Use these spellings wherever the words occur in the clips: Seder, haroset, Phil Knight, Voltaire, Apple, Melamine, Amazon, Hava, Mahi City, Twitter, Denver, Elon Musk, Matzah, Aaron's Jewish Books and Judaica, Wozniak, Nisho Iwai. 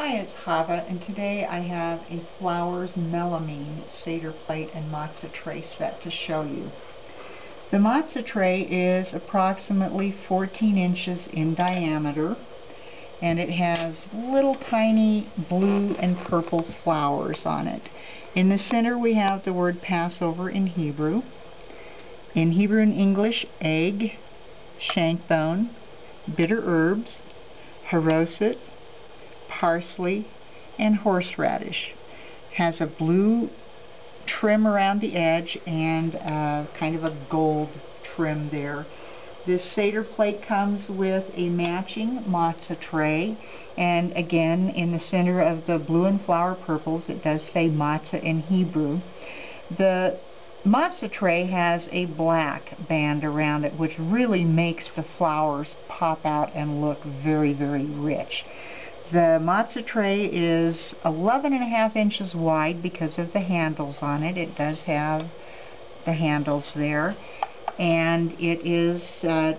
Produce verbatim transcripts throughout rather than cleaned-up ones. Hi, it's Hava, and today I have a flowers melamine Seder plate and matzah tray set to show you. The matzah tray is approximately fourteen inches in diameter, and it has little tiny blue and purple flowers on it. In the center we have the word Passover in Hebrew. In Hebrew and English, egg, shank bone, bitter herbs, haroset, parsley, and horseradish. Has a blue trim around the edge and uh, kind of a gold trim there. This Seder plate comes with a matching matzah tray, and again in the center of the blue and flower purples it does say matzah in Hebrew. The matzah tray has a black band around it, which really makes the flowers pop out and look very, very rich. The matzah tray is eleven and a half inches wide because of the handles on it. It does have the handles there. And it is uh,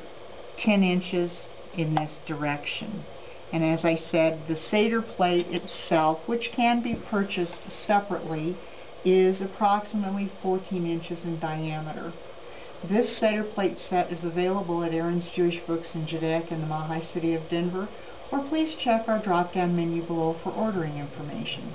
ten inches in this direction. And as I said, the Seder plate itself, which can be purchased separately, is approximately fourteen inches in diameter. This Seder plate set is available at Aaron's Jewish Books and Judaica in the Mahi City of Denver, or please check our drop-down menu below for ordering information.